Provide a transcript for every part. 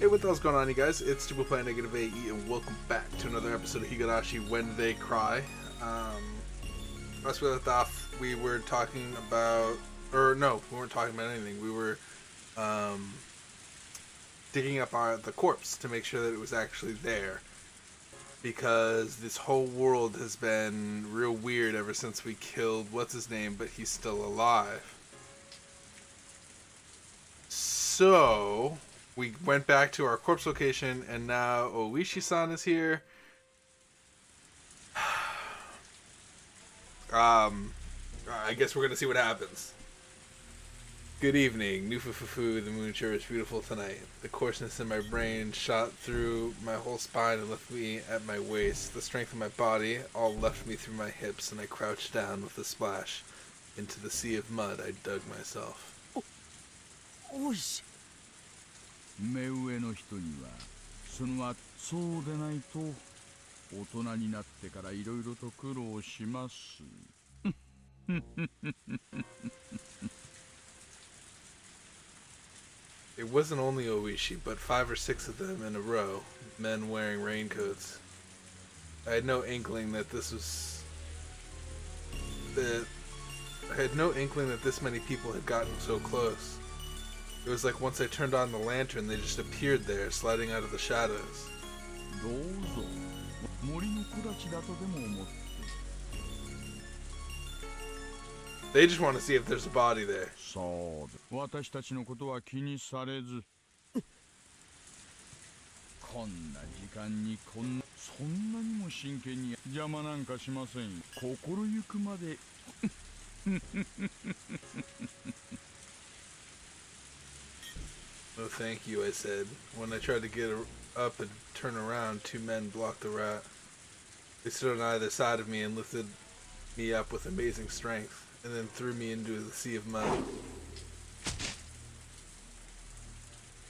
Hey, what the hell's going on, you guys? It's TubaPlyr Negative AE, and welcome back to another episode of Higurashi When They Cry. Last we left off, we were talking about... Or, no, we weren't talking about anything. We were digging up the corpse to make sure that it was actually there. Because this whole world has been real weird ever since we killed what's-his-name, but he's still alive. So... we went back to our corpse location, and now Oishi-san is here. I guess we're going to see what happens. Good evening, Nufufufu, the moon sure is beautiful tonight. The coarseness in my brain shot through my whole spine and left me at my waist. The strength of my body all left me through my hips, and I crouched down with a splash. Into the sea of mud, I dug myself. Oishi! 目上の人にはその後そうでないと大人になってからいろいろと苦労します。It wasn't only Oishi, but 5 or 6 of them in a row, men wearing raincoats. I had no inkling that this many people had gotten so close. It was like once I turned on the lantern, they just appeared there, sliding out of the shadows. They just want to see if there's a body there. No, thank you, I said. When I tried to get up and turn around, 2 men blocked the route. They stood on either side of me and lifted me up with amazing strength, and then threw me into the sea of mud.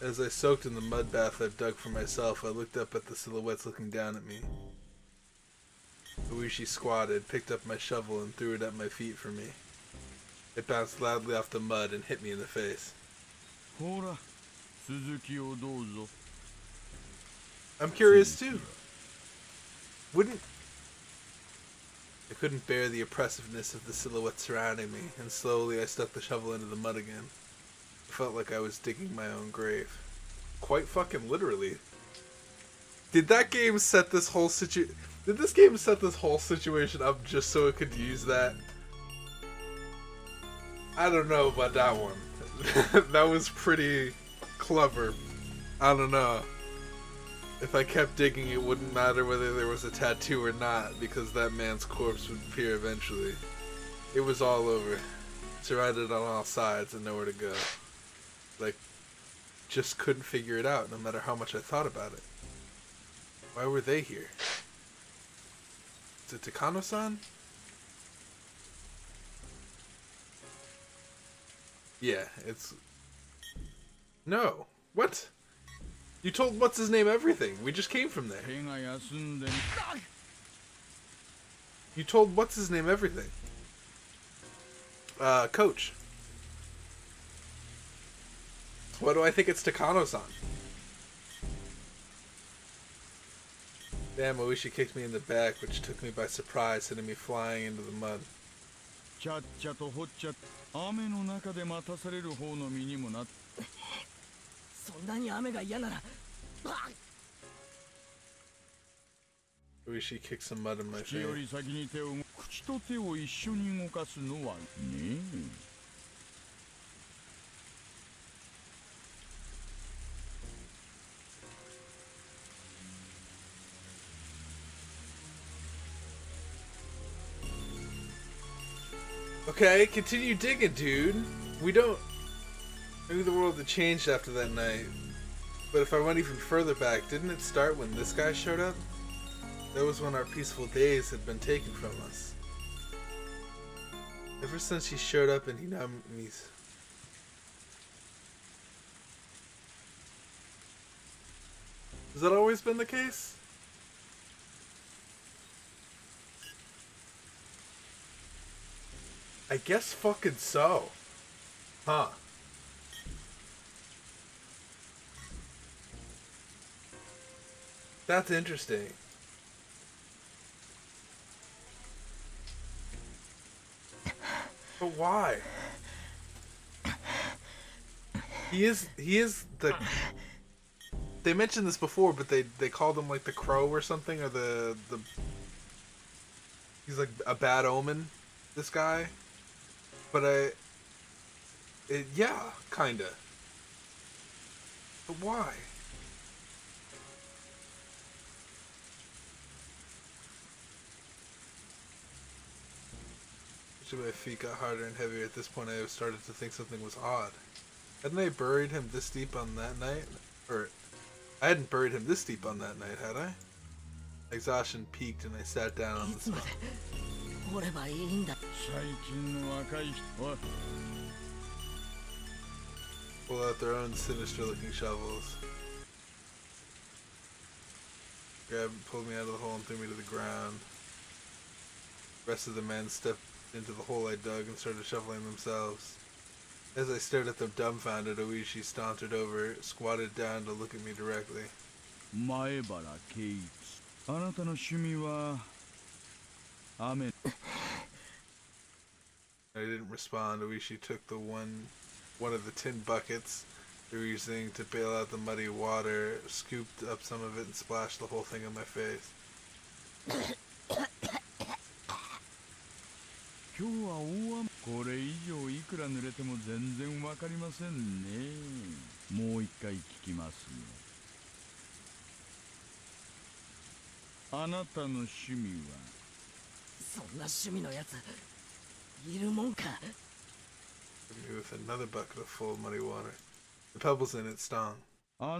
As I soaked in the mud bath I've dug for myself, I looked up at the silhouettes looking down at me. Oishi squatted, picked up my shovel, and threw it at my feet for me. It bounced loudly off the mud and hit me in the face. I'm curious too. I couldn't bear the oppressiveness of the silhouette surrounding me, and slowly I stuck the shovel into the mud again. It felt like I was digging my own grave. Quite fucking literally. Did this game set this whole situation up just so it could use that? I don't know about that one. That was pretty clever. I don't know. If I kept digging, it wouldn't matter whether there was a tattoo or not, because that man's corpse would appear eventually. It was all over. Surrounded on all sides and nowhere to go. Like, just couldn't figure it out, no matter how much I thought about it. Why were they here? Is it Takano-san? Yeah, it's... No. What? You told what's-his-name everything. We just came from there. You told what's-his-name everything. Coach. Why do I think it's Takano-san? Damn, Oishi kicked me in the back, which took me by surprise, sending me flying into the mud. Oishi kicked some mud in my face. Okay, continue digging, dude. Maybe the world had changed after that night. But if I went even further back, didn't it start when this guy showed up? That was when our peaceful days had been taken from us. Ever since he showed up in Hinamizawa. Has that always been the case? I guess fucking so. Huh. That's interesting. But why? He is the... They mentioned this before, but they called him like the crow or something, or the... He's like a bad omen, this guy. But yeah, kinda. But why? After my feet got harder and heavier, at this point I started to think something was odd. Hadn't I buried him this deep on that night? Or, I hadn't buried him this deep on that night, had I? Exhaustion peaked and I sat down on the spot. Pull out their own sinister-looking shovels. Grab, pulled me out of the hole and threw me to the ground. The rest of the men stepped into the hole I dug and started shoveling themselves. As I stared at them dumbfounded, Oishi sauntered over, squatted down to look at me directly. Maebara Keiichi, anata no shumi wa ame. I didn't respond. Oishi took the one of the tin buckets they were using to bail out the muddy water, scooped up some of it, and splashed the whole thing on my face. With another bucket of full muddy water. The pebbles in it stung. I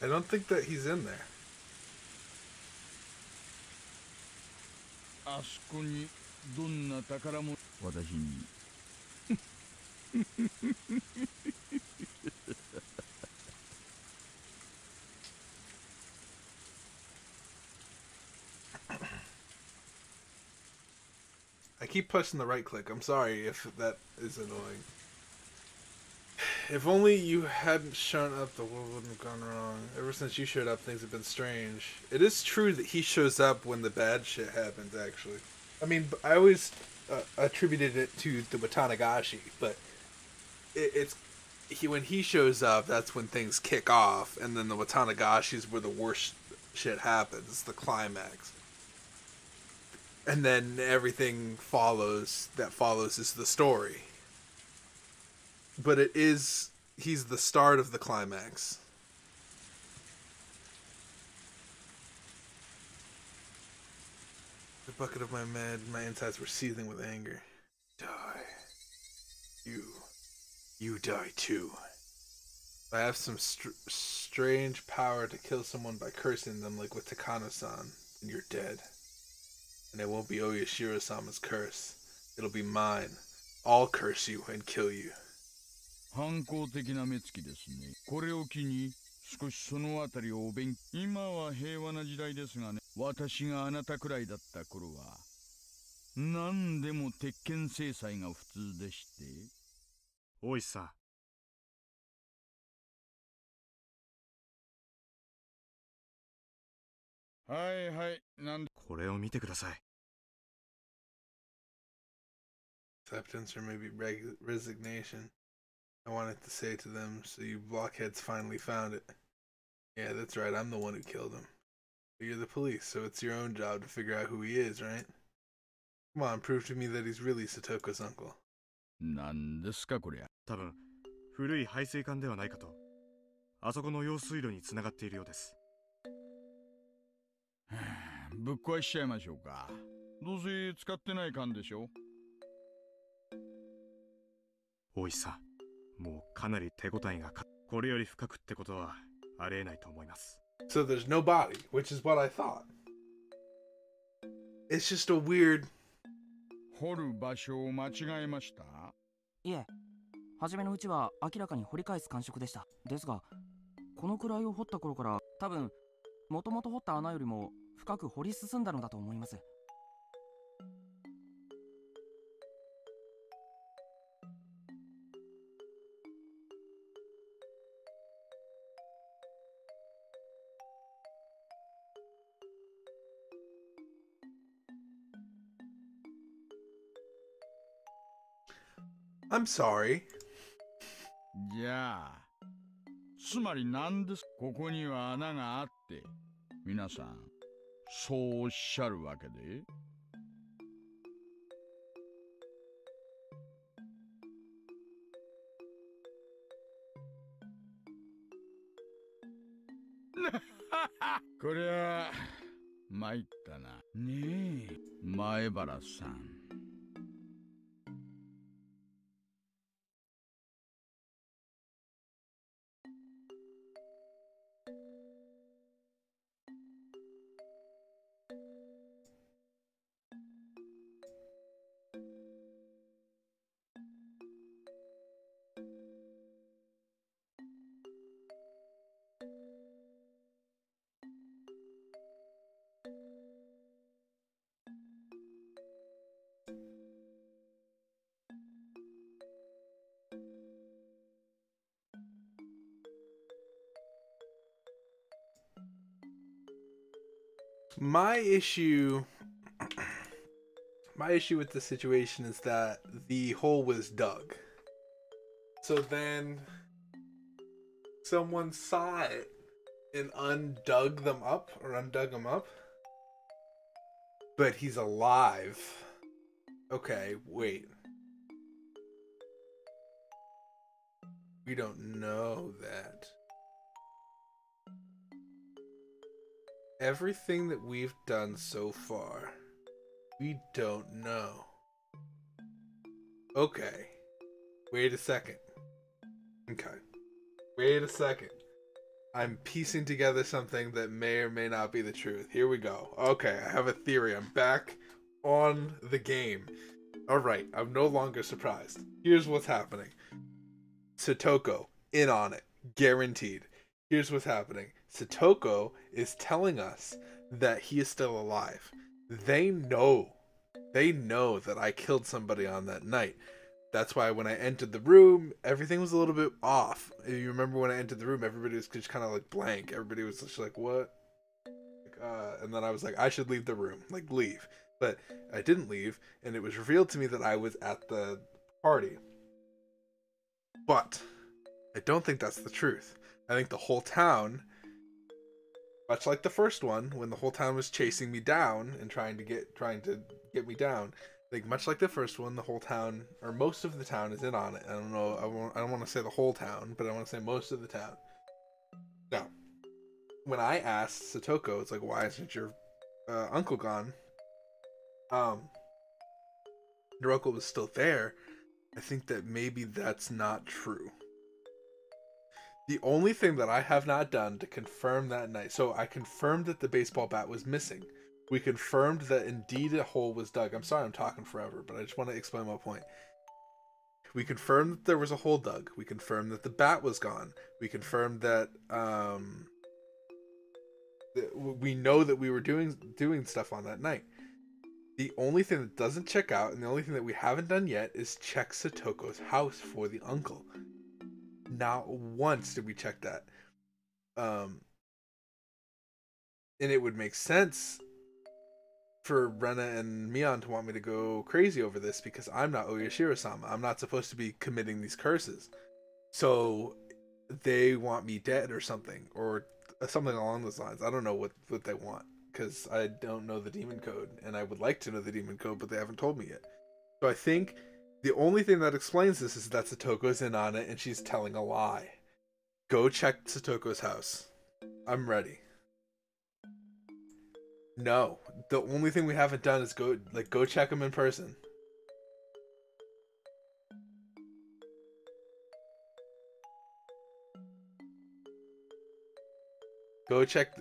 don't think that he's in there. I keep pushing the right click. I'm sorry if that is annoying. If only you hadn't shown up, the world wouldn't have gone wrong. Ever since you showed up, things have been strange. It is true that he shows up when the bad shit happens, actually. I mean, I always attributed it to the Watanagashi, but when he shows up, that's when things kick off, and then the Watanagashi is where the worst shit happens. It's the climax. And then everything follows is the story. But he's the start of the climax. The bucket of my insides were seething with anger. Die. You die too. I have some strange power to kill someone by cursing them, like with Takano-san, and you're dead. And it won't be Oyashiro-sama's curse. It'll be mine. I'll curse you and kill you. Oishi-san. Acceptance or maybe resignation. I wanted to say to them, so you blockheads finally found it. Yeah, that's right, I'm the one who killed him. But you're the police, so it's your own job to figure out who he is, right? Come on, prove to me that he's really Satoko's uncle. So there's no body, which is what I thought. It's just a weird... I'm sorry. Yeah. つまりなんです。ここには穴があって、皆さんそうおっしゃるわけで。こりゃ参ったな。ねえ、前原さん。 My issue with the situation is that the hole was dug. So then someone saw it and undug them up. But he's alive. Okay, wait. We don't know that. Everything that we've done so far, we don't know. Okay. Wait a second. Okay. Wait a second. I'm piecing together something that may or may not be the truth. Here we go. Okay, I have a theory. I'm back on the game. Alright, I'm no longer surprised. Here's what's happening. Satoko, in on it. Guaranteed. Here's what's happening. Satoko is telling us that he is still alive. They know that I killed somebody on that night. That's why when I entered the room, everything was a little bit off. If you remember when I entered the room, everybody was just kind of like blank. Everybody was just like, what? Like, and then I was like, I should leave the room. Like, leave. But I didn't leave, and it was revealed to me that I was at the party. But I don't think that's the truth. I think the whole town... Much like the first one, when the whole town was chasing me down and trying to get me down, like much like the first one, the whole town or most of the town is in on it. I don't know. I don't want to say the whole town, but I want to say most of the town. Now, when I asked Satoko, it's like, why isn't your uncle gone? Your uncle was still there. I think that maybe that's not true. The only thing that I have not done to confirm that night. So I confirmed that the baseball bat was missing. We confirmed that indeed a hole was dug. I'm sorry I'm talking forever, but I just want to explain my point. We confirmed that there was a hole dug. We confirmed that the bat was gone. We confirmed that we know that we were doing stuff on that night. The only thing that doesn't check out and the only thing that we haven't done yet is check Satoko's house for the uncle. Not once did we check that. And it would make sense for Rena and Mion to want me to go crazy over this because I'm not Oyashiro-sama. I'm not supposed to be committing these curses. So they want me dead or something. Or something along those lines. I don't know what they want. Because I don't know the demon code. And I would like to know the demon code, but they haven't told me yet. So I think... The only thing that explains this is that Satoko's in on it and she's telling a lie. Go check Satoko's house. I'm ready. No, the only thing we haven't done is go check him in person. Go check.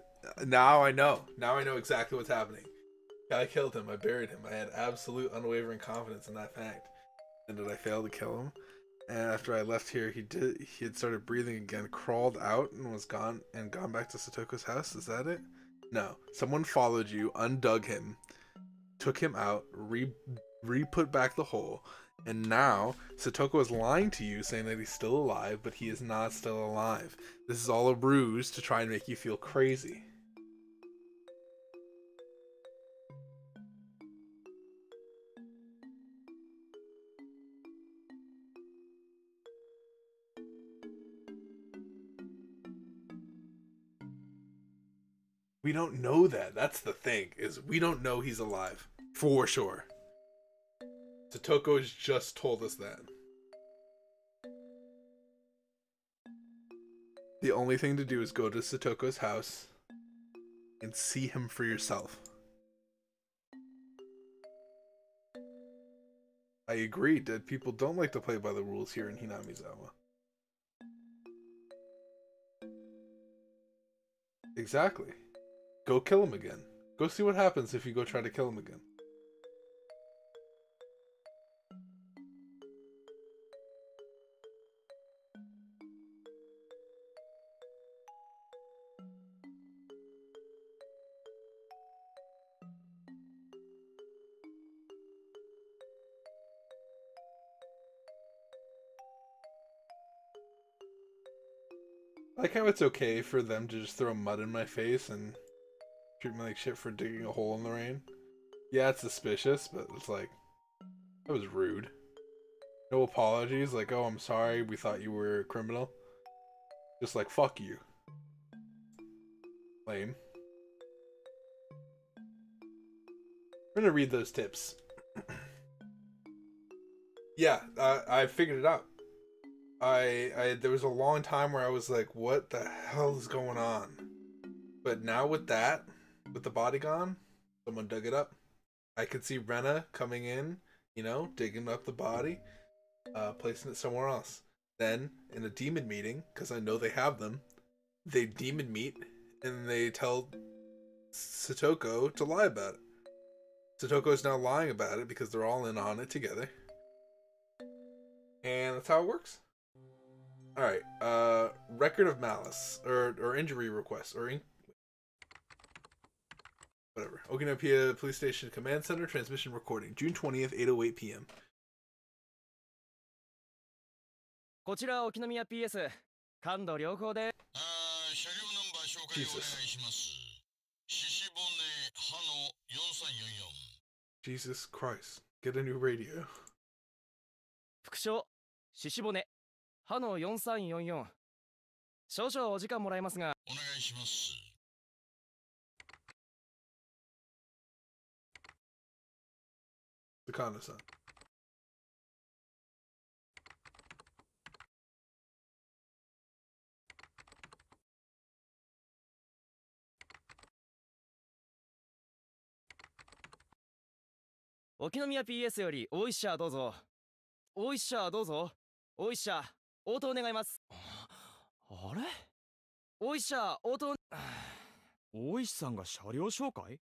Now I know. Now I know exactly what's happening. I killed him. I buried him. I had absolute unwavering confidence in that fact. And did I fail to kill him? And after I left here, he had started breathing again, crawled out, and was gone. And gone back to Satoko's house. Is that it? No. Someone followed you, undug him, took him out, re-put back the hole, and now Satoko is lying to you, saying that he's still alive, but he is not still alive. This is all a ruse to try and make you feel crazy. We don't know that. That's the thing, is we don't know he's alive. For sure. Satoko has just told us that. The only thing to do is go to Satoko's house and see him for yourself. I agree, dead people don't like to play by the rules here in Hinamizawa. Exactly. Go kill him again. Go see what happens if you go try to kill him again. I like how it's okay for them to just throw mud in my face and treat me like shit for digging a hole in the rain. Yeah, it's suspicious, but it's like, that was rude. No apologies, like, oh, I'm sorry, we thought you were a criminal. Just like, fuck you. Lame. I'm gonna read those tips. Yeah, I figured it out. There was a long time where I was like, what the hell is going on? But now with that, with the body gone, someone dug it up. I could see Rena coming in, you know, digging up the body, placing it somewhere else. Then, in a demon meeting, because I know they have them, they demon meet, and they tell Satoko to lie about it. Satoko's now lying about it because they're all in on it together. And that's how it works. Alright, record of malice, or injury request, or whatever. Okinopia Police Station Command Center, transmission recording, June 20th, 8:08 p.m. こちら Okinomiya PS 感度良好で 車両ナンバー紹介をお願いします。獅子骨ハノ4344 Jesus Christ, get a new radio. 副将獅子骨 ハノ4344 少々お時間もらえますがお願いします。Takano-san. Okinomiya PS よりおいしゃどうぞ。おいしゃどうぞ。おいしゃ 応答願います。あれ?おいしゃ、応答。おいしさんが車両紹介?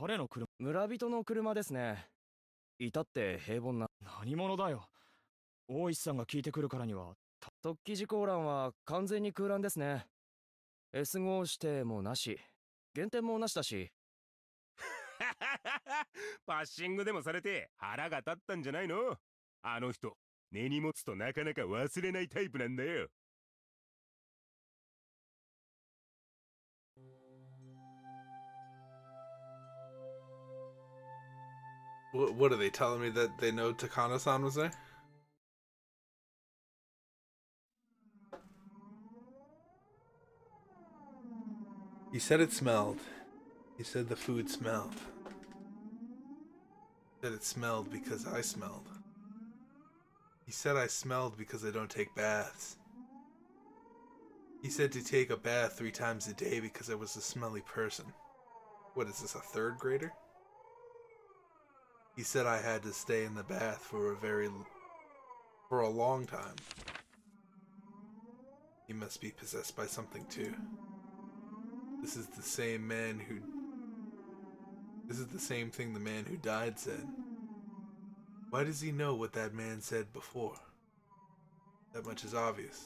誰の車?村人の車ですね。いたって平凡な何者だよ。おいしさんが聞いてくるからには、突起事項欄は完全に空欄ですね。S5 指定もなし、減点もなしだし。パッシングでもされて腹が立ったんじゃないの?あの人。 根に持つとなかなか忘れないタイプなんだよ。What are they telling me that they know Takano-san was there? He said it smelled. He said the food smelled. He said it smelled because I smelled. He said I smelled because I don't take baths. He said to take a bath 3 times a day because I was a smelly person. What is this, a 3rd grader? He said I had to stay in the bath for a long time. He must be possessed by something too. This is the same man who... This is the same thing the man who died said. Why does he know what that man said before? That much is obvious.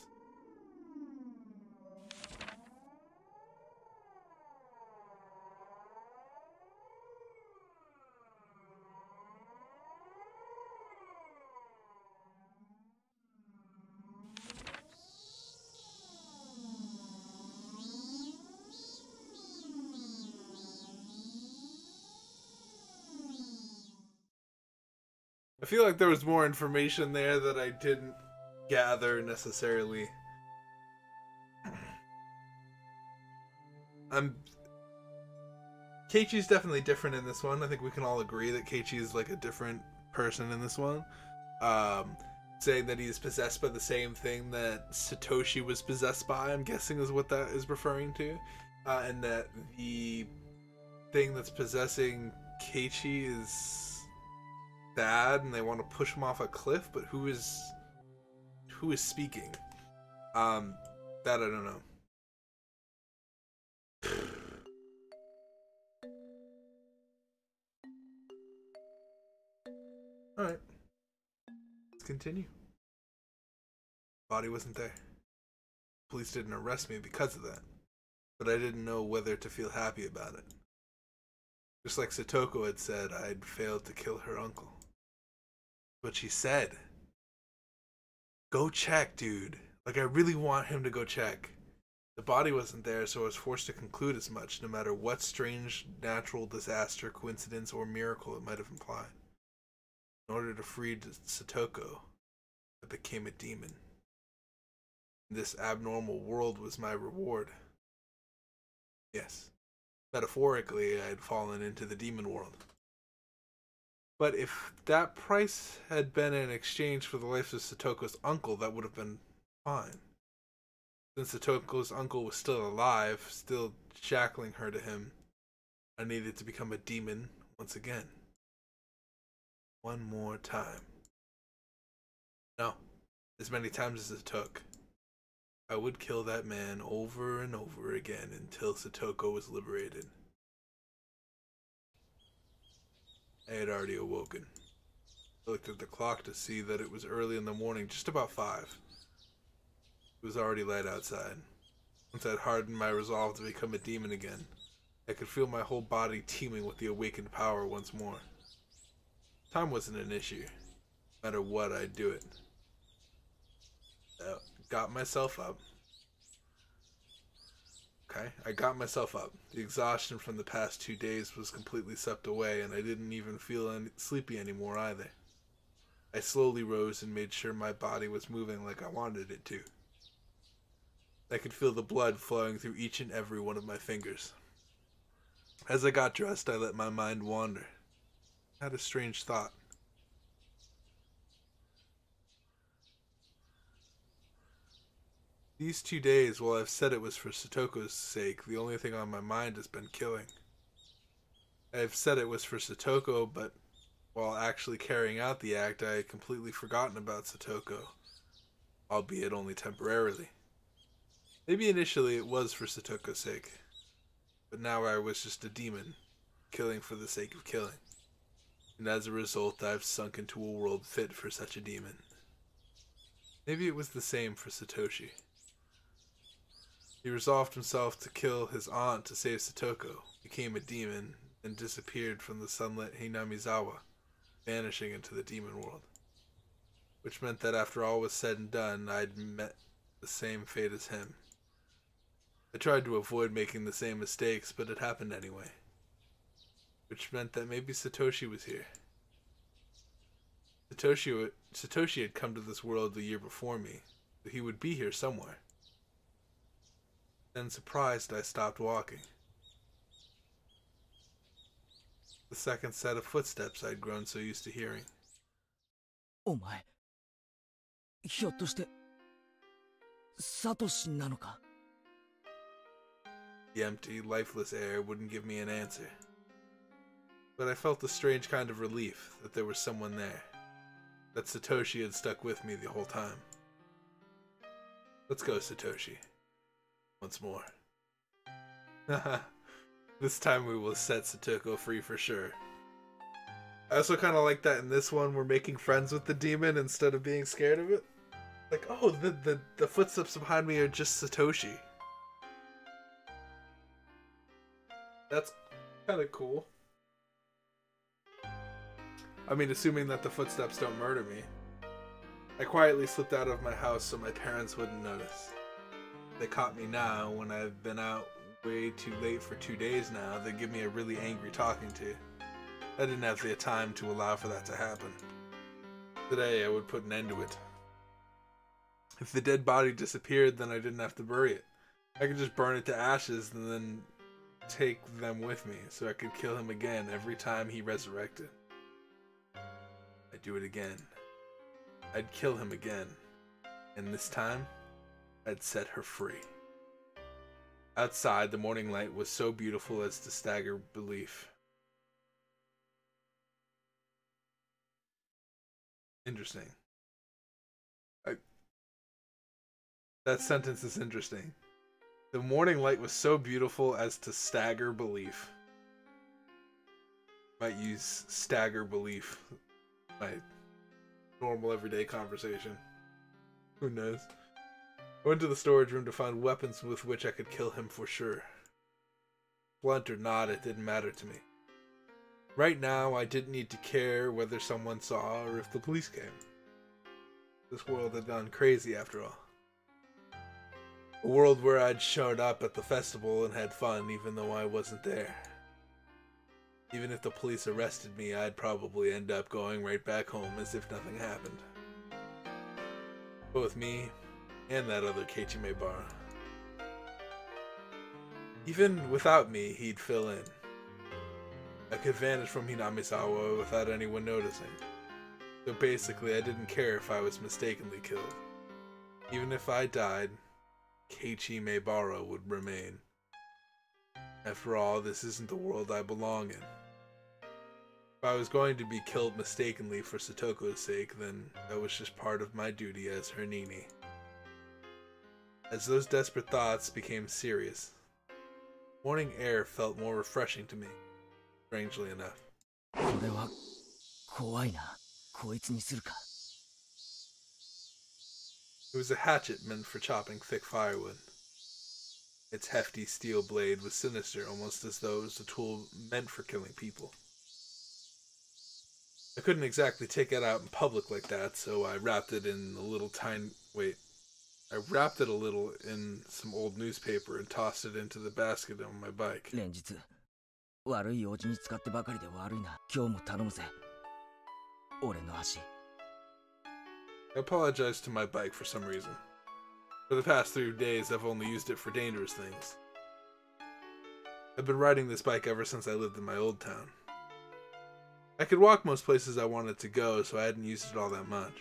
I feel like there was more information there that I didn't gather necessarily. Keiichi's definitely different in this one. I think we can all agree that Keiichi is like a different person in this one. Saying that he's possessed by the same thing that Satoshi was possessed by, I'm guessing is what that is referring to. And that the thing that's possessing Keiichi is bad and they want to push him off a cliff, but who is speaking? That I don't know. Alright. Let's continue. Body wasn't there. Police didn't arrest me because of that. But I didn't know whether to feel happy about it. Just like Satoko had said, I'd failed to kill her uncle. But she said, go check, dude. Like, I really want him to go check. The body wasn't there, so I was forced to conclude as much, no matter what strange natural disaster, coincidence, or miracle it might have implied. In order to free Satoko, I became a demon. This abnormal world was my reward. Yes, metaphorically, I had fallen into the demon world. But if that price had been in exchange for the life of Satoko's uncle, that would have been fine. Since Satoko's uncle was still alive, still shackling her to him, I needed to become a demon once again. One more time. No, as many times as it took. I would kill that man over and over again until Satoko was liberated. I had already awoken. I looked at the clock to see that it was early in the morning, just about 5. It was already light outside. Once I'd hardened my resolve to become a demon again, I could feel my whole body teeming with the awakened power once more. Time wasn't an issue. No matter what, I'd do it. Got myself up. Okay, I got myself up. The exhaustion from the past 2 days was completely swept away, and I didn't even feel sleepy anymore either. I slowly rose and made sure my body was moving like I wanted it to. I could feel the blood flowing through each and every one of my fingers. As I got dressed, I let my mind wander. I had a strange thought. These 2 days, while I've said it was for Satoko's sake, the only thing on my mind has been killing. I've said it was for Satoko, but while actually carrying out the act, I had completely forgotten about Satoko, albeit only temporarily. Maybe initially it was for Satoko's sake, but now I was just a demon, killing for the sake of killing. And as a result, I've sunk into a world fit for such a demon. Maybe it was the same for Satoshi. He resolved himself to kill his aunt to save Satoko, became a demon, and disappeared from the sunlit Hinamizawa, vanishing into the demon world. Which meant that after all was said and done, I'd met the same fate as him. I tried to avoid making the same mistakes, but it happened anyway. Which meant that maybe Satoshi was here. Satoshi had come to this world the year before me, so he would be here somewhere. Then, surprised, I stopped walking. The second set of footsteps I'd grown so used to hearing. Omae. Hiyottoshite Satoshi nano ka? The empty, lifeless air wouldn't give me an answer. But I felt a strange kind of relief that there was someone there. That Satoshi had stuck with me the whole time. Let's go, Satoshi. Once more. This time we will set Satoko free for sure. I also kind of like that in this one we're making friends with the demon instead of being scared of it. Like, oh, the footsteps behind me are just Satoshi. That's kind of cool. I mean, assuming that the footsteps don't murder me. I quietly slipped out of my house so my parents wouldn't notice. They caught me now, when I've been out way too late for 2 days now. They give me a really angry talking to. I didn't have the time to allow for that to happen. Today, I would put an end to it. If the dead body disappeared, then I didn't have to bury it. I could just burn it to ashes and then take them with me so I could kill him again every time he resurrected. I'd do it again. I'd kill him again. And this time, I'd set her free. Outside, the morning light was so beautiful as to stagger belief. Interesting. That sentence is interesting. The morning light was so beautiful as to stagger belief. Might use stagger belief in my normal everyday conversation. Who knows? I went to the storage room to find weapons with which I could kill him for sure. Blunt or not, it didn't matter to me. Right now, I didn't need to care whether someone saw or if the police came. This world had gone crazy after all. A world where I'd showed up at the festival and had fun even though I wasn't there. Even if the police arrested me, I'd probably end up going right back home as if nothing happened. Both me and that other Keiichi bar. Even without me, he'd fill in. I could vanish from Hinamizawa without anyone noticing. So basically, I didn't care if I was mistakenly killed. Even if I died, Keiichi Maebara would remain. After all, this isn't the world I belong in. If I was going to be killed mistakenly for Satoko's sake, then that was just part of my duty as her nini. As those desperate thoughts became serious, morning air felt more refreshing to me, strangely enough. It was a hatchet meant for chopping thick firewood. Its hefty steel blade was sinister, almost as though it was a tool meant for killing people. I couldn't exactly take it out in public like that, so I wrapped it in a little in some old newspaper and tossed it into the basket on my bike. I apologize to my bike for some reason. For the past 3 days, I've only used it for dangerous things. I've been riding this bike ever since I lived in my old town. I could walk most places I wanted to go, so I hadn't used it all that much.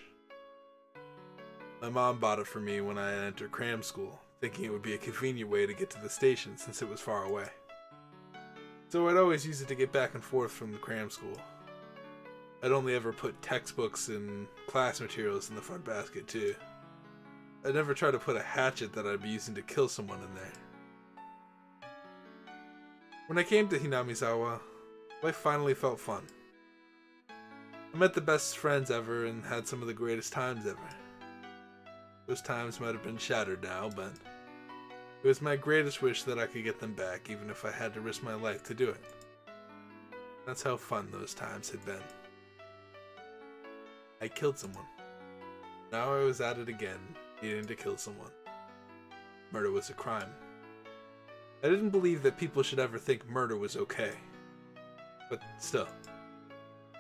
My mom bought it for me when I entered cram school, thinking it would be a convenient way to get to the station since it was far away. So I'd always use it to get back and forth from the cram school. I'd only ever put textbooks and class materials in the front basket, too. I'd never try to put a hatchet that I'd be using to kill someone in there. When I came to Hinamizawa, life finally felt fun. I met the best friends ever and had some of the greatest times ever. Those times might have been shattered now, but it was my greatest wish that I could get them back, even if I had to risk my life to do it. That's how fun those times had been. I killed someone. Now I was at it again, needing to kill someone. Murder was a crime. I didn't believe that people should ever think murder was okay. But still,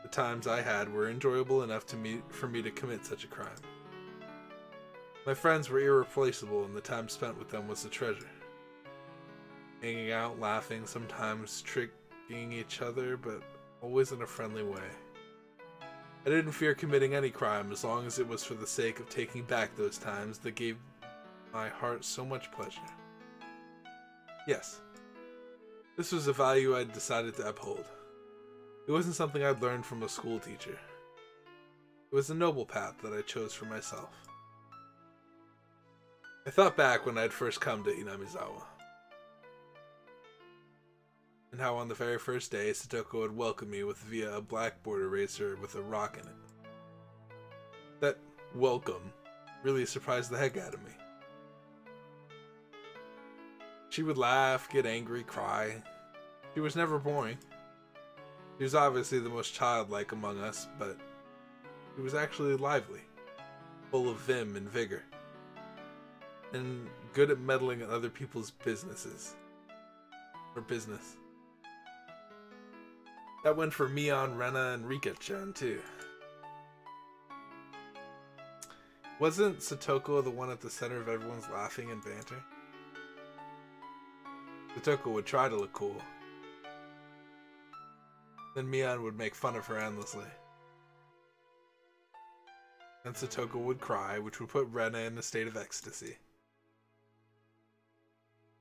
the times I had were enjoyable enough for me to commit such a crime. My friends were irreplaceable, and the time spent with them was a treasure. Hanging out, laughing, sometimes tricking each other, but always in a friendly way. I didn't fear committing any crime as long as it was for the sake of taking back those times that gave my heart so much pleasure. Yes, this was a value I'd decided to uphold. It wasn't something I'd learned from a school teacher. It was a noble path that I chose for myself. I thought back when I'd first come to Hinamizawa, and how on the very first day, Satoko would welcome me via a blackboard eraser with a rock in it. That welcome really surprised the heck out of me. She would laugh, get angry, cry. She was never boring. She was obviously the most childlike among us, but she was actually lively, full of vim and vigor, and good at meddling in other people's businesses. Her business. That went for Mion, Rena, and Rika-chan, too. Wasn't Satoko the one at the center of everyone's laughing and banter? Satoko would try to look cool. Then Mion would make fun of her endlessly. Then Satoko would cry, which would put Rena in a state of ecstasy.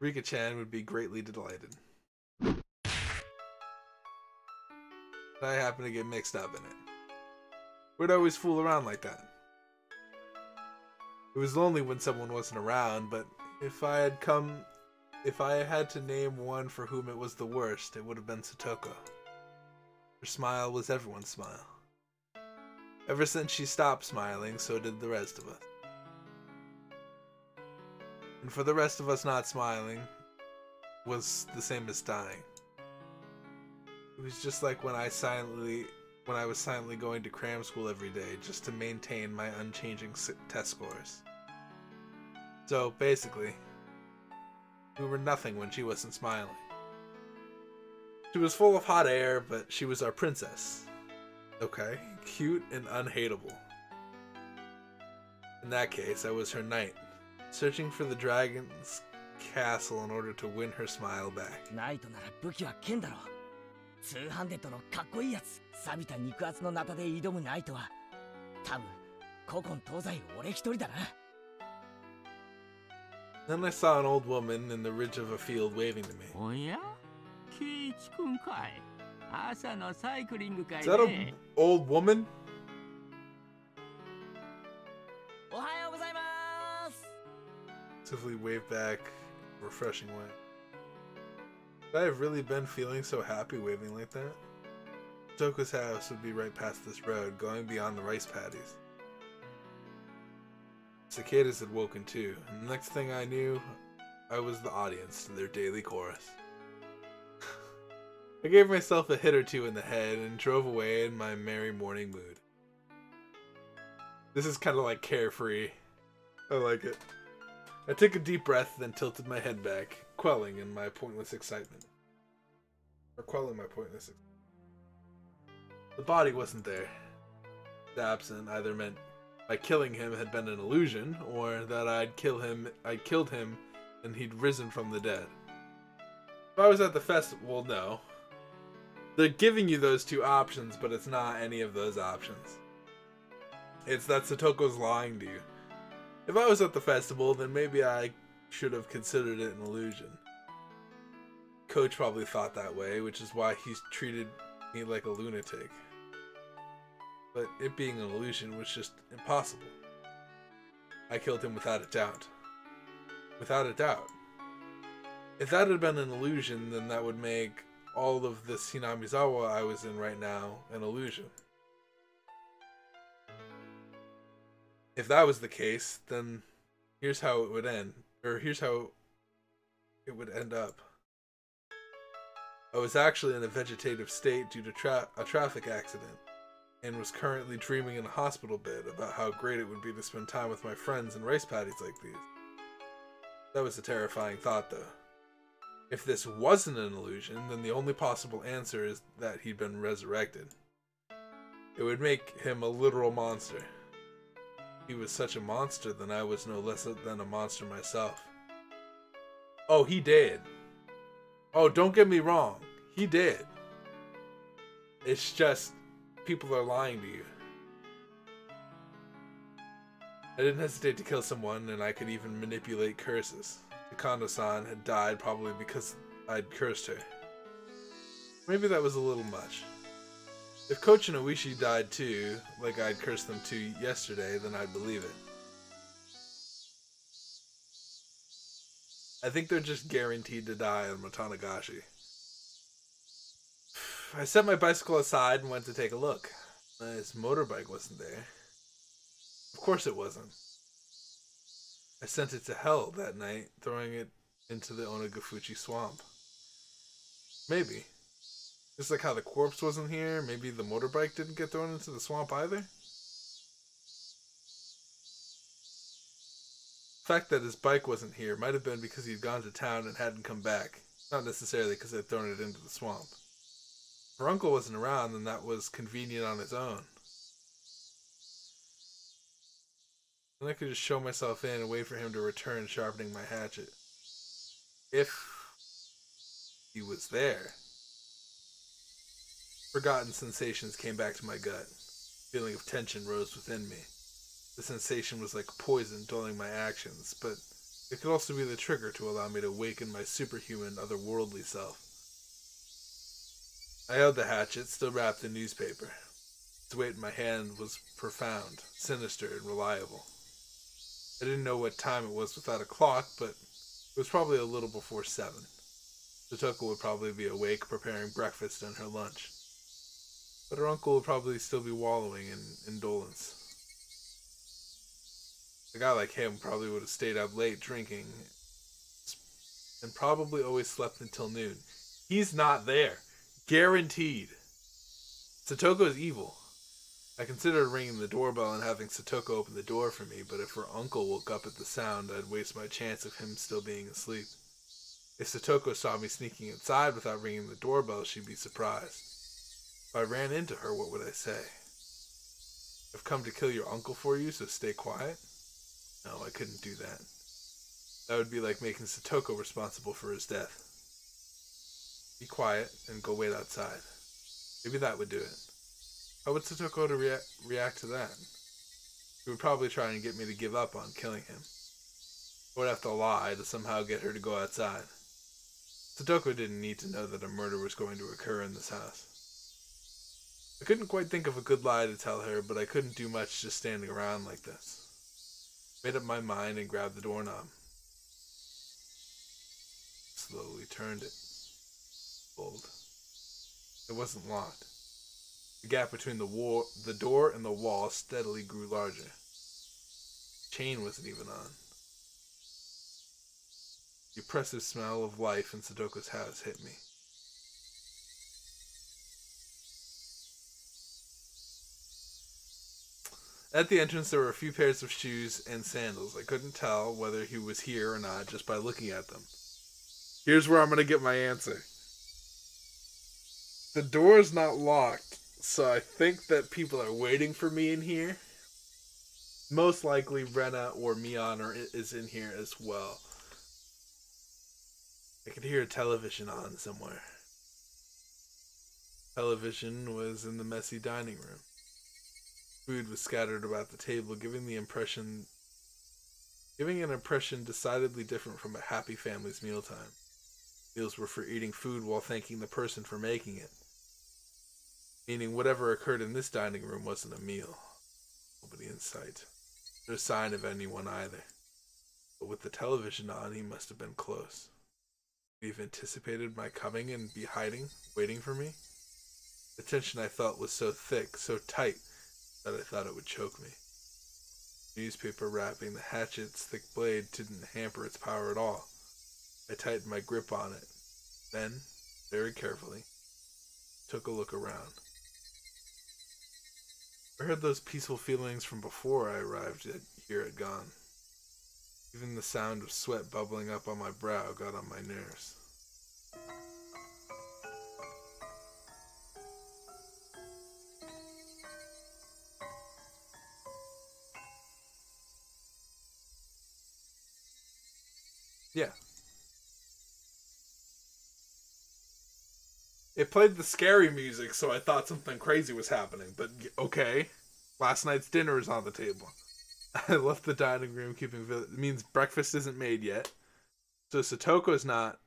Rika-chan would be greatly delighted. But I happened to get mixed up in it. We'd always fool around like that. It was lonely when someone wasn't around, but if I had to name one for whom it was the worst, it would have been Satoko. Her smile was everyone's smile. Ever since she stopped smiling, so did the rest of us. And for the rest of us, not smiling was the same as dying. It was just like when I was silently going to cram school every day just to maintain my unchanging test scores. So, basically, we were nothing when she wasn't smiling. She was full of hot air, but she was our princess. Okay, cute and unhateable. In that case, I was her knight, searching for the dragon's castle in order to win her smile back. Then I saw an old woman in the ridge of a field waving to me. Oh yeah? Keiichi-kun kai. Is that an old woman? Simply wave back, refreshing way. Could I have really been feeling so happy waving like that? Toko's house would be right past this road, going beyond the rice paddies. Cicadas had woken too, and the next thing I knew, I was the audience to their daily chorus. I gave myself a hit or two in the head and drove away in my merry morning mood. This is kind of like carefree. I like it. I took a deep breath, then tilted my head back, quelling my pointless excitement. The body wasn't there. The absent either meant by killing him had been an illusion, or that I'd killed him and he'd risen from the dead. If I was at the festival, no. They're giving you those two options, but it's not any of those options. It's that Satoko's lying to you. If I was at the festival, then maybe I should have considered it an illusion. Coach probably thought that way, which is why he's treated me like a lunatic. But it being an illusion was just impossible. I killed him without a doubt. Without a doubt. If that had been an illusion, then that would make all of this Hinamizawa I was in right now an illusion. If that was the case, then here's how it would end, or here's how it would end up. I was actually in a vegetative state due to a traffic accident, and was currently dreaming in a hospital bed about how great it would be to spend time with my friends in rice paddies like these. That was a terrifying thought, though. If this wasn't an illusion, then the only possible answer is that he'd been resurrected. It would make him a literal monster. He was such a monster, then I was no less than a monster myself. Oh, he did. Oh, don't get me wrong. He did. It's just, people are lying to you. I didn't hesitate to kill someone, and I could even manipulate curses. Takano-san had died probably because I'd cursed her. Maybe that was a little much. If Coach and Oishi died too, like I'd cursed them to yesterday, then I'd believe it. I think they're just guaranteed to die on Watanagashi. I set my bicycle aside and went to take a look. His motorbike wasn't there. Of course it wasn't. I sent it to hell that night, throwing it into the Onagafuchi swamp. Maybe. Just like how the corpse wasn't here, maybe the motorbike didn't get thrown into the swamp either? The fact that his bike wasn't here might have been because he'd gone to town and hadn't come back. Not necessarily because they'd thrown it into the swamp. If her uncle wasn't around, then that was convenient on its own. Then I could just show myself in and wait for him to return, sharpening my hatchet. If He was there. Forgotten sensations came back to my gut. A feeling of tension rose within me. The sensation was like poison dulling my actions, but it could also be the trigger to allow me to awaken my superhuman, otherworldly self. I held the hatchet, still wrapped in newspaper. Its weight in my hand was profound, sinister, and reliable. I didn't know what time it was without a clock, but it was probably a little before 7. Satoko would probably be awake, preparing breakfast and her lunch. But her uncle would probably still be wallowing in indolence. A guy like him probably would have stayed up late drinking and probably always slept until noon. He's not there. Guaranteed. Satoko is evil. I considered ringing the doorbell and having Satoko open the door for me, but if her uncle woke up at the sound, I'd waste my chance of him still being asleep. If Satoko saw me sneaking inside without ringing the doorbell, she'd be surprised. If I ran into her, what would I say? I've come to kill your uncle for you, so stay quiet? No, I couldn't do that. That would be like making Satoko responsible for his death. Be quiet and go wait outside. Maybe that would do it. How would Satoko react to that? He would probably try and get me to give up on killing him. I would have to lie to somehow get her to go outside. Satoko didn't need to know that a murder was going to occur in this house. I couldn't quite think of a good lie to tell her, but I couldn't do much just standing around like this. I made up my mind and grabbed the doorknob. Slowly turned it. Pulled. It wasn't locked. The gap between the door and the wall steadily grew larger. The chain wasn't even on. The oppressive smell of life in Sadoko's house hit me. At the entrance, there were a few pairs of shoes and sandals. I couldn't tell whether he was here or not just by looking at them. Here's where I'm going to get my answer. The door's not locked, so I think that people are waiting for me in here. Most likely, Rena or Mion is in here as well. I could hear a television on somewhere. Television was in the messy dining room. Food was scattered about the table, giving an impression decidedly different from a happy family's mealtime. Meals were for eating food while thanking the person for making it. Meaning whatever occurred in this dining room wasn't a meal. Nobody in sight. No sign of anyone either. But with the television on, he must have been close. Would he have anticipated my coming and be hiding, waiting for me? The tension I felt was so thick, so tight, that I thought it would choke me. Newspaper wrapping the hatchet's thick blade didn't hamper its power at all. I tightened my grip on it, then, very carefully, took a look around. I heard those peaceful feelings from before I arrived here had gone. Even the sound of sweat bubbling up on my brow got on my nerves. Yeah. It played the scary music, so I thought something crazy was happening, but okay. Last night's dinner is on the table. I left the dining room keeping... It means breakfast isn't made yet. So Satoko's not...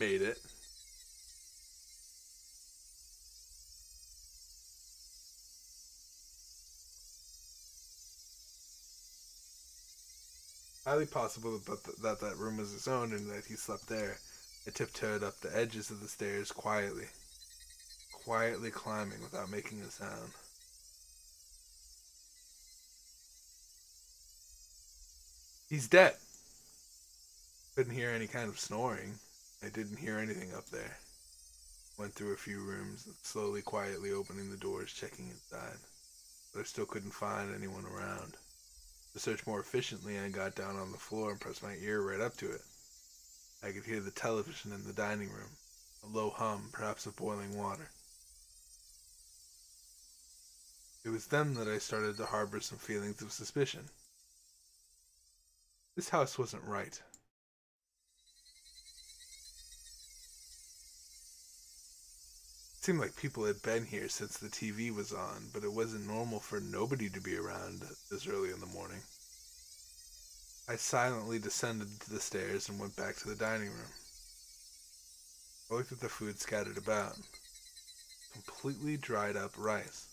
made it. Highly possible that that room was his own and that he slept there. I tiptoed up the edges of the stairs quietly. Quietly climbing without making a sound. He's dead. Couldn't hear any kind of snoring. I didn't hear anything up there. Went through a few rooms, slowly, quietly opening the doors, checking inside. But I still couldn't find anyone around. To search more efficiently, I got down on the floor and pressed my ear right up to it. I could hear the television in the dining room, a low hum, perhaps of boiling water. It was then that I started to harbor some feelings of suspicion. This house wasn't right. seemed like people had been here since the TV was on, but it wasn't normal for nobody to be around this early in the morning. I silently descended to the stairs and went back to the dining room. I looked at the food scattered about. Completely dried up rice.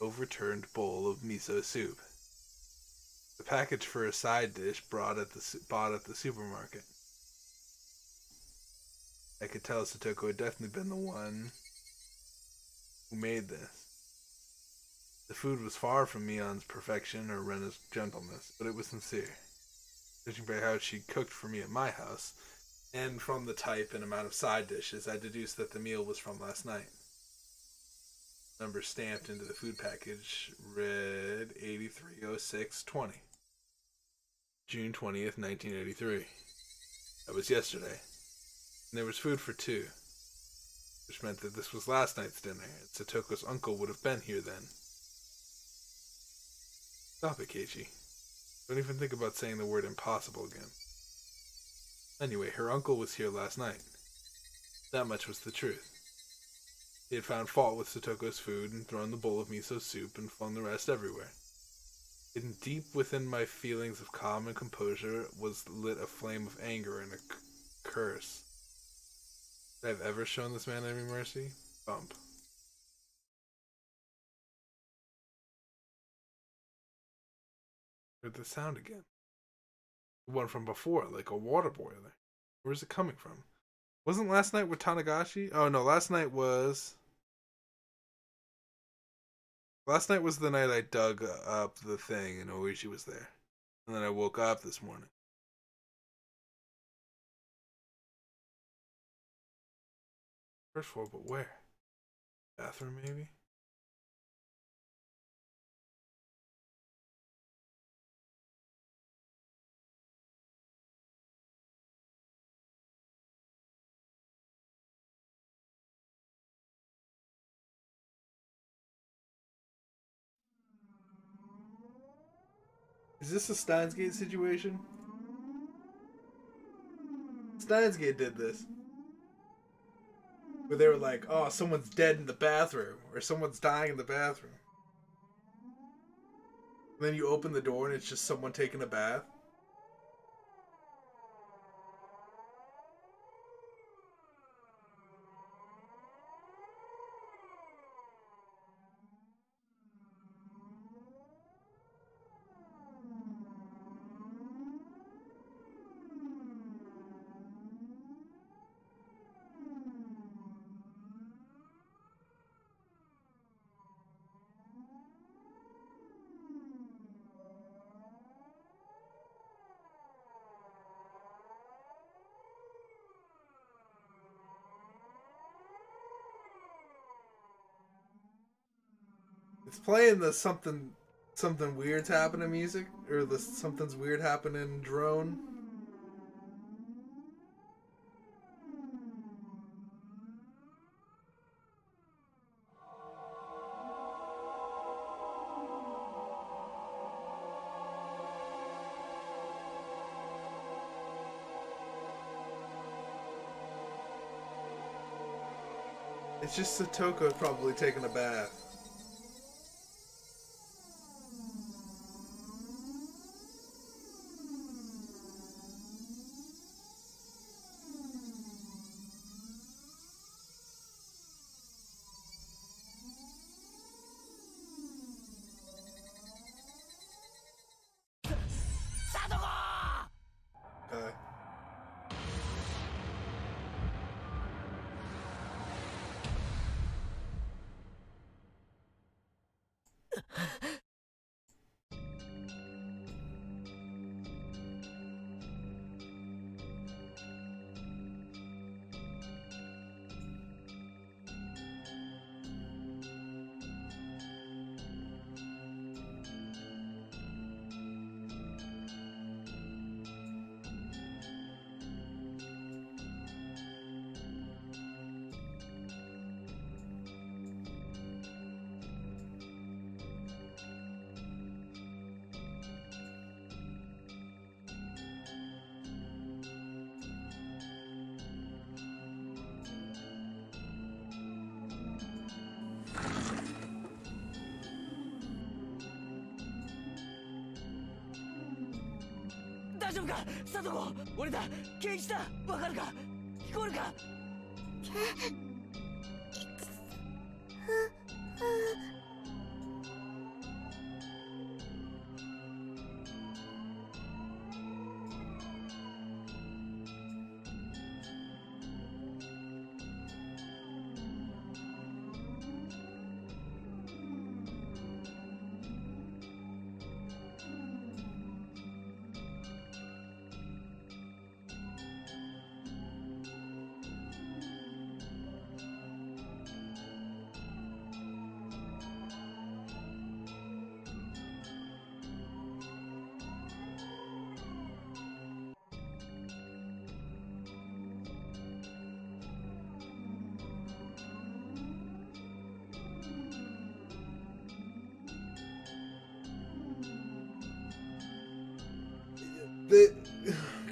Overturned bowl of miso soup. The package for a side dish bought at the supermarket. I could tell Satoko had definitely been the one who made this. The food was far from Mion's perfection or Rena's gentleness, but it was sincere, judging by how she cooked for me at my house, and from the type and amount of side dishes, I deduced that the meal was from last night. The number stamped into the food package read 830620, June 20th, 1983. That was yesterday. And there was food for two, which meant that this was last night's dinner, and Satoko's uncle would have been here then. Stop it, Keiichi. Don't even think about saying the word impossible again. Anyway, her uncle was here last night. That much was the truth. He had found fault with Satoko's food and thrown the bowl of miso soup and flung the rest everywhere. Hidden deep within my feelings of calm and composure was lit a flame of anger and a curse. I've ever shown this man any mercy? Bump. Heard the sound again. The one from before, like a water boiler. Where is it coming from? Wasn't last night with Watanagashi? Oh no, last night was the night I dug up the thing and Oishi was there. And then I woke up this morning. First floor, but where? Bathroom, maybe? Is this a Steins;Gate situation? Steins;Gate did this. Where they were like, oh, someone's dead in the bathroom, or someone's dying in the bathroom. And then you open the door and it's just someone taking a bath. It's playing the something weird's happening music, or the something's weird happening drone. It's just Satoko probably taking a bath. 大丈夫かサトコ俺だケイチだわかるか聞こえるか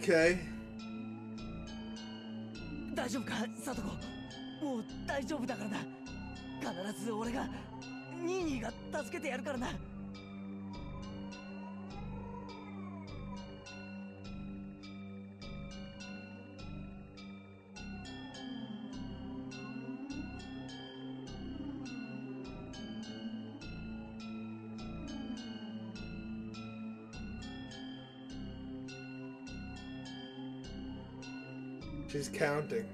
Okay. 大丈夫か、サトコ。もう大丈夫だからな。必ず俺が、ニーニーが助けてやるからな。She's counting.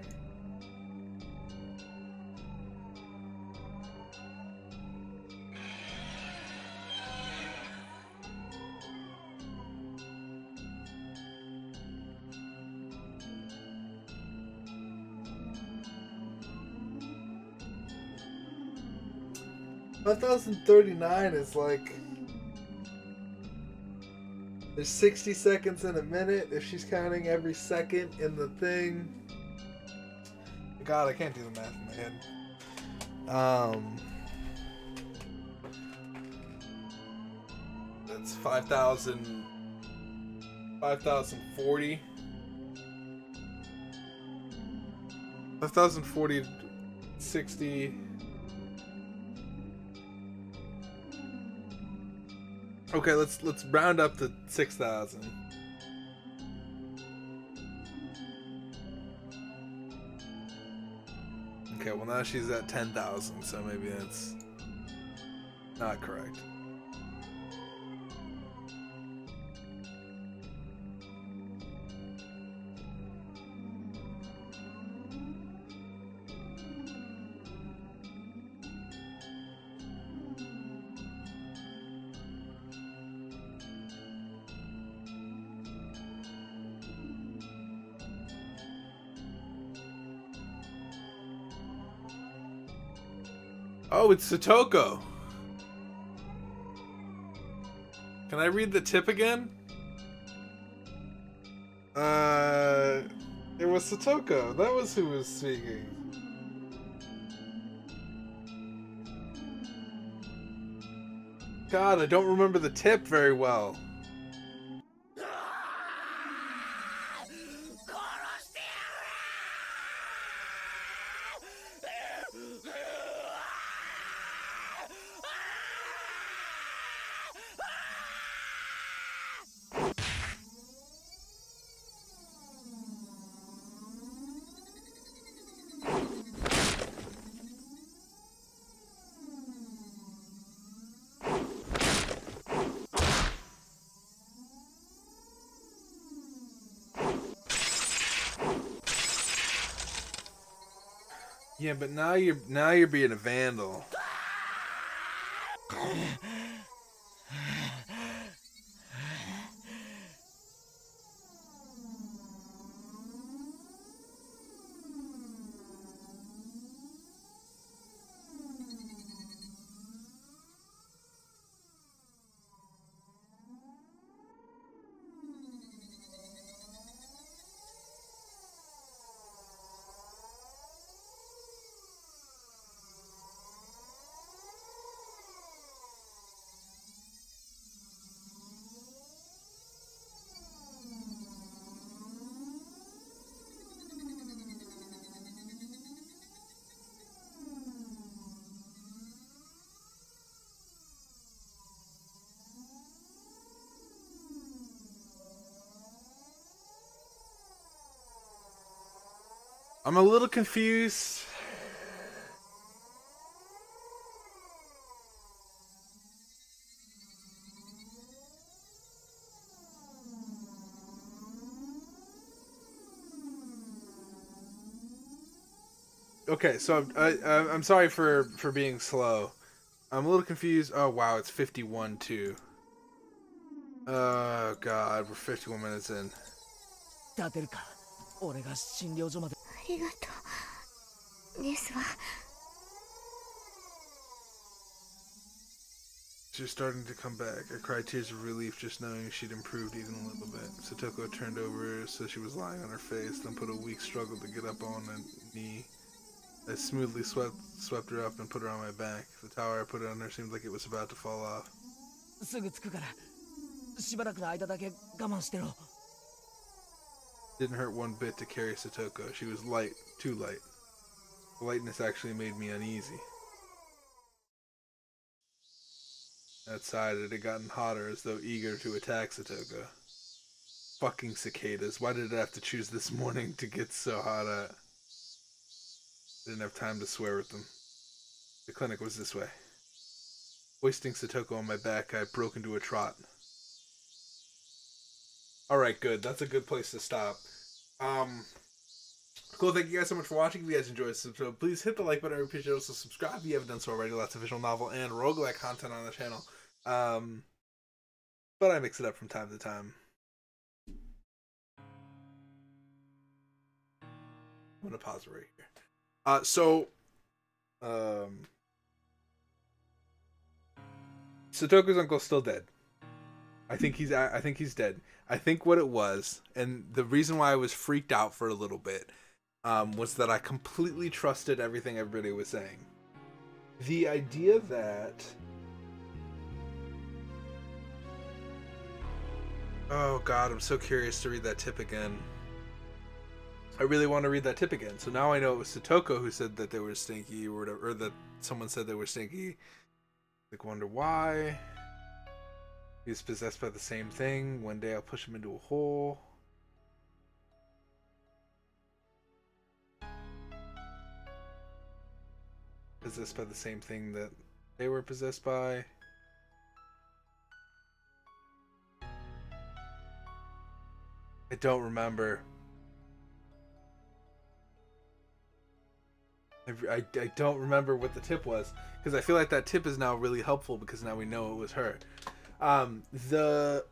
$1,039 is like there's 60 seconds in a minute, if she's counting every second in the thing. God, I can't do the math in my head. That's 5,040. 5,040, 60. Okay, let's round up to 6,000. Okay, well now she's at 10,000, so maybe that's not correct. Oh, it's Satoko. Can I read the tip again? It was Satoko. That was who was speaking. God, I don't remember the tip very well. Yeah, but now you're being a vandal. I'm a little confused. Okay, so I'm sorry for being slow. I'm a little confused. Oh wow, it's 51 too. Oh god, we're 51 minutes in. She's starting to come back. I cried tears of relief just knowing she'd improved even a little bit. Satoko turned over so she was lying on her face, then put a weak struggle to get up on a knee. I smoothly swept her up and put her on my back. The tower I put on her seemed like it was about to fall off. Didn't hurt one bit to carry Satoko. She was light, too light. The lightness actually made me uneasy. Outside, it had gotten hotter, as though eager to attack Satoko. Fucking cicadas. Why did I have to choose this morning to get so hot at? Didn't have time to swear at them. The clinic was this way. Hoisting Satoko on my back, I broke into a trot. Alright, good. That's a good place to stop. Cool, thank you guys so much for watching. If you guys enjoyed this episode, please hit the like button. I appreciate it. Also subscribe if you haven't done so already. Lots of visual novel and roguelike content on the channel. But I mix it up from time to time. I'm gonna pause right here. Satoko's uncle's still dead. I think he's dead. I think what it was, and the reason why I was freaked out for a little bit, was that I completely trusted everything everybody was saying. The idea that, oh god, I'm so curious to read that tip again. I really want to read that tip again. So now I know it was Satoko who said that they were stinky or whatever, or that someone said they were stinky. Like, wonder why. He's possessed by the same thing. One day I'll push him into a hole. Possessed by the same thing that they were possessed by. I don't remember. I don't remember what the tip was, because I feel like that tip is now really helpful because now we know it was her. The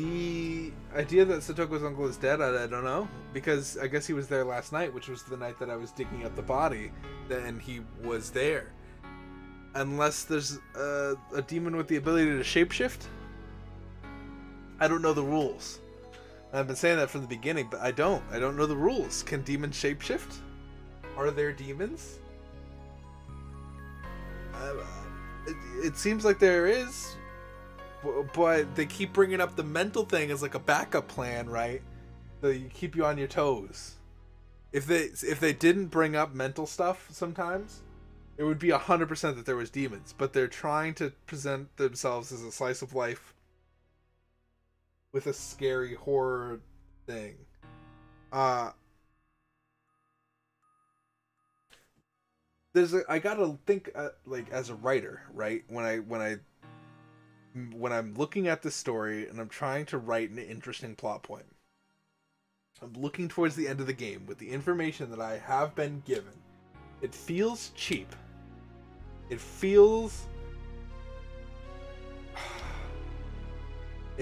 idea that Satoko's uncle is dead, I don't know, because I guess he was there last night, which was the night that I was digging up the body, and he was there. Unless there's a demon with the ability to shapeshift? I don't know the rules. I've been saying that from the beginning, but I don't know the rules. Can demons shapeshift? Are there demons? It seems like there is, but they keep bringing up the mental thing as like a backup plan, right? So you keep you on your toes. If they didn't bring up mental stuff sometimes, it would be 100% that there was demons, but they're trying to present themselves as a slice of life with a scary horror thing. I gotta think like as a writer, right? When I'm looking at this story and I'm trying to write an interesting plot point, I'm looking towards the end of the game with the information that I have been given. It feels cheap. It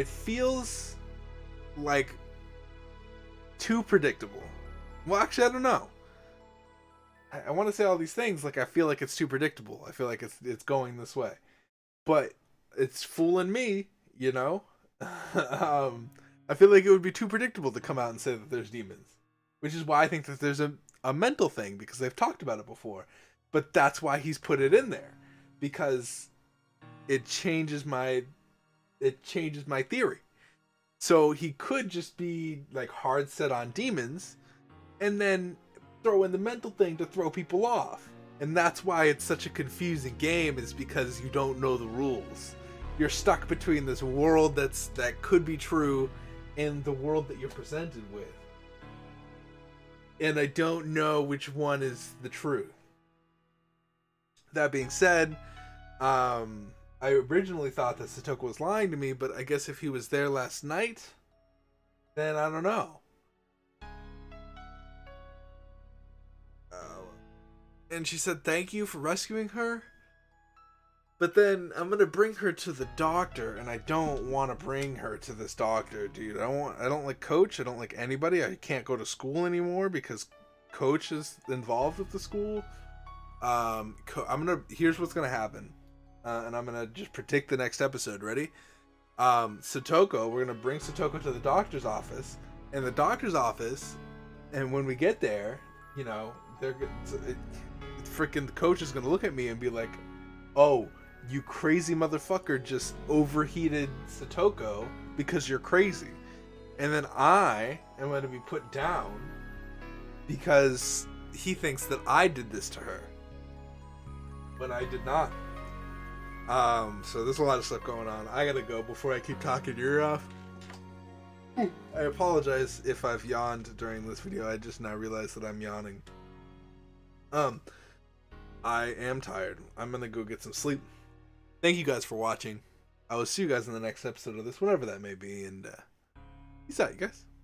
feels like too predictable. Well, actually, I don't know. I want to say all these things like I feel like it's too predictable. I feel like it's going this way, but it's fooling me, you know. I feel like it would be too predictable to come out and say that there's demons, which is why I think that there's a mental thing, because they've talked about it before. But that's why he's put it in there, because it changes my. It changes my theory. So he could just be like hard set on demons and then throw in the mental thing to throw people off. And that's why it's such a confusing game, is because you don't know the rules. You're stuck between this world that could be true and the world that you're presented with. and I don't know which one is the truth. That being said, I originally thought that Satoko was lying to me, but I guess if he was there last night, then I don't know. And she said, thank you for rescuing her. But then I'm going to bring her to the doctor, and I don't want to bring her to this doctor, dude. I don't like Coach. I don't like anybody. I can't go to school anymore because Coach is involved with the school. Here's what's going to happen. And I'm going to just predict the next episode. Ready? Satoko, we're going to bring Satoko to the doctor's office. And the doctor's office, and when we get there, you know, freaking Coach is going to look at me and be like, oh, you crazy motherfucker just overheated Satoko because you're crazy. And then I am going to be put down because he thinks that I did this to her. But I did not. So there's a lot of stuff going on. I gotta go before I keep talking your ear off. I apologize if I've yawned during this video. I just now realized that I'm yawning. I am tired. I'm gonna go get some sleep. Thank you guys for watching. I will see you guys in the next episode of this, whatever that may be, and peace out, you guys.